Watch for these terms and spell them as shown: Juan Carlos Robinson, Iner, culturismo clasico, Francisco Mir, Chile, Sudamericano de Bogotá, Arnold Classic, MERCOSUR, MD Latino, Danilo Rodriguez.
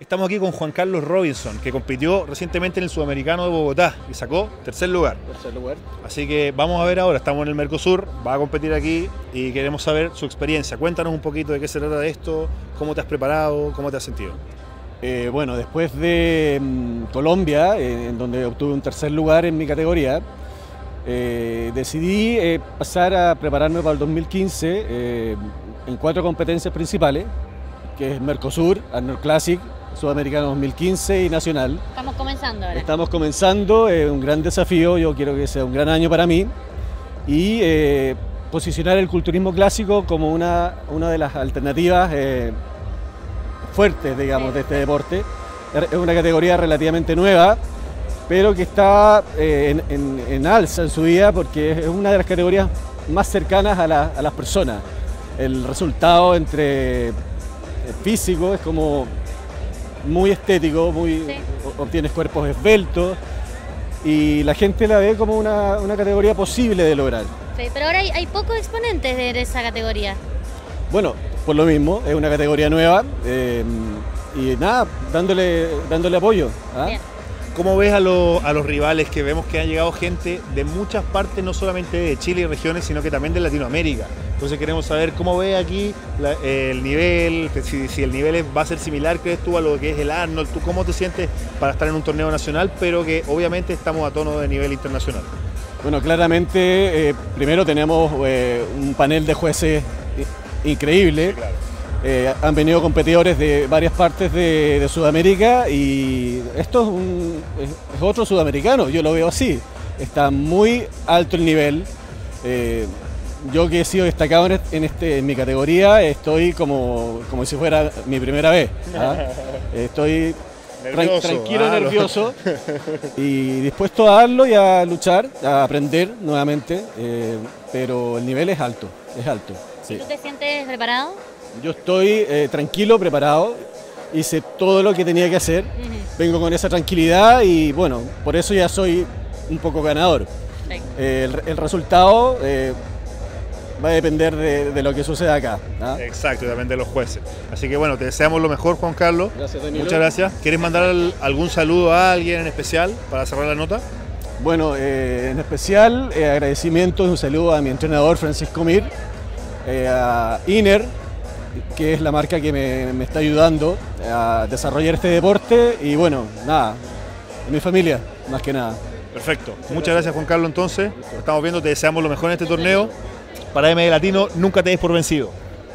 Estamos aquí con Juan Carlos Robinson, que compitió recientemente en el Sudamericano de Bogotá y sacó tercer lugar. Así que vamos a ver ahora, estamos en el MERCOSUR, va a competir aquí y queremos saber su experiencia. Cuéntanos un poquito de qué se trata de esto, cómo te has preparado, cómo te has sentido. Bueno, después de Colombia, en donde obtuve un tercer lugar en mi categoría, decidí pasar a prepararme para el 2015 en cuatro competencias principales, que es MERCOSUR, Arnold Classic, Sudamericano 2015 y Nacional. Estamos comenzando ahora. Estamos comenzando, un gran desafío, yo quiero que sea un gran año para mí y posicionar el culturismo clásico como una de las alternativas fuertes, digamos, de este deporte. Es una categoría relativamente nueva, pero que está en alza en su vida porque es una de las categorías más cercanas a las personas. El resultado entre físico es como muy estético, muy, sí. Obtienes cuerpos esbeltos y la gente la ve como una categoría posible de lograr. Sí, pero ahora hay pocos exponentes de esa categoría. Bueno, por lo mismo, es una categoría nueva y nada, dándole apoyo. ¿Ah? ¿Cómo ves a los rivales que vemos que han llegado gente de muchas partes, no solamente de Chile y regiones, sino que también de Latinoamérica? Entonces queremos saber cómo ves aquí el nivel, si el nivel va a ser similar, crees tú, a lo que es el Arnold, tú cómo te sientes para estar en un torneo nacional, pero que obviamente estamos a tono de nivel internacional. Bueno, claramente primero tenemos un panel de jueces increíble. Sí, claro. Han venido competidores de varias partes de Sudamérica y esto es otro sudamericano, yo lo veo así. Está muy alto el nivel. Yo que he sido destacado en mi categoría, estoy como si fuera mi primera vez. ¿Ah? Estoy nervioso, tranquilo, nervioso y dispuesto a darlo y a luchar, a aprender nuevamente, pero el nivel es alto, Sí. ¿Tú te sientes preparado? Yo estoy tranquilo, preparado, hice todo lo que tenía que hacer, vengo con esa tranquilidad y bueno, por eso ya soy un poco ganador. El resultado va a depender de lo que suceda acá. ¿Ah? Exacto, también de los jueces. Así que bueno, te deseamos lo mejor, Juan Carlos. Gracias, Danilo. Muchas gracias. ¿Quieres mandar algún saludo a alguien en especial para cerrar la nota? Bueno, en especial agradecimiento y un saludo a mi entrenador Francisco Mir, a Iner, que es la marca que me está ayudando a desarrollar este deporte y bueno, nada, mi familia, más que nada. Perfecto, muchas gracias, Juan Carlos, entonces, lo estamos viendo, te deseamos lo mejor en este torneo, para MED Latino, nunca te des por vencido.